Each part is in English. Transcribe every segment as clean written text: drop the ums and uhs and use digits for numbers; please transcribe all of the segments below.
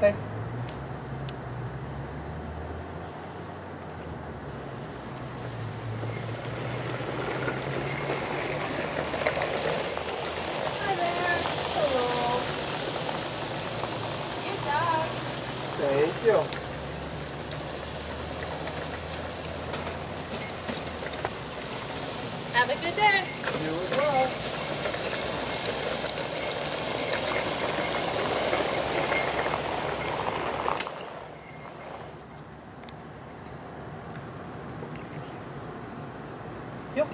instead. Hi there. Hello. Good dog. Thank you. Have a good day. You as well. Yep.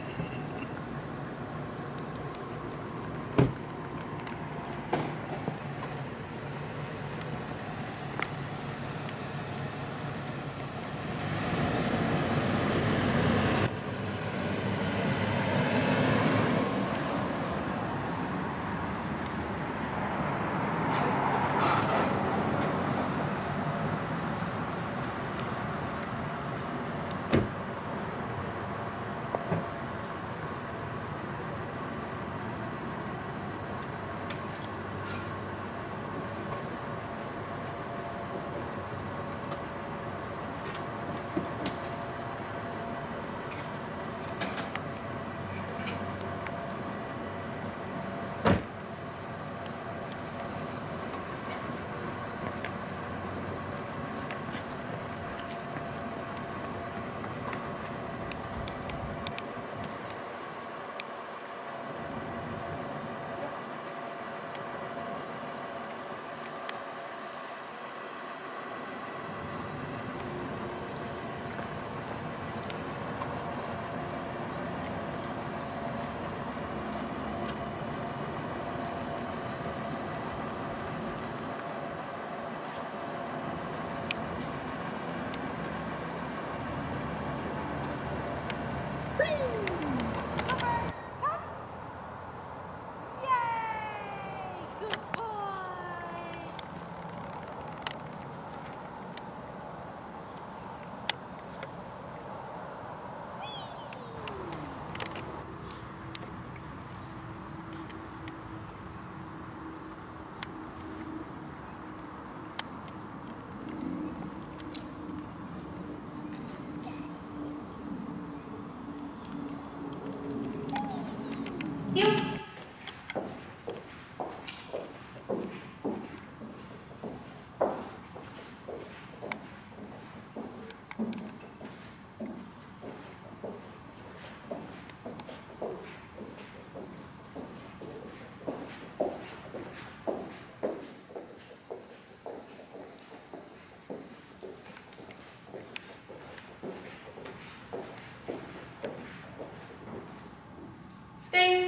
Yep. Stay.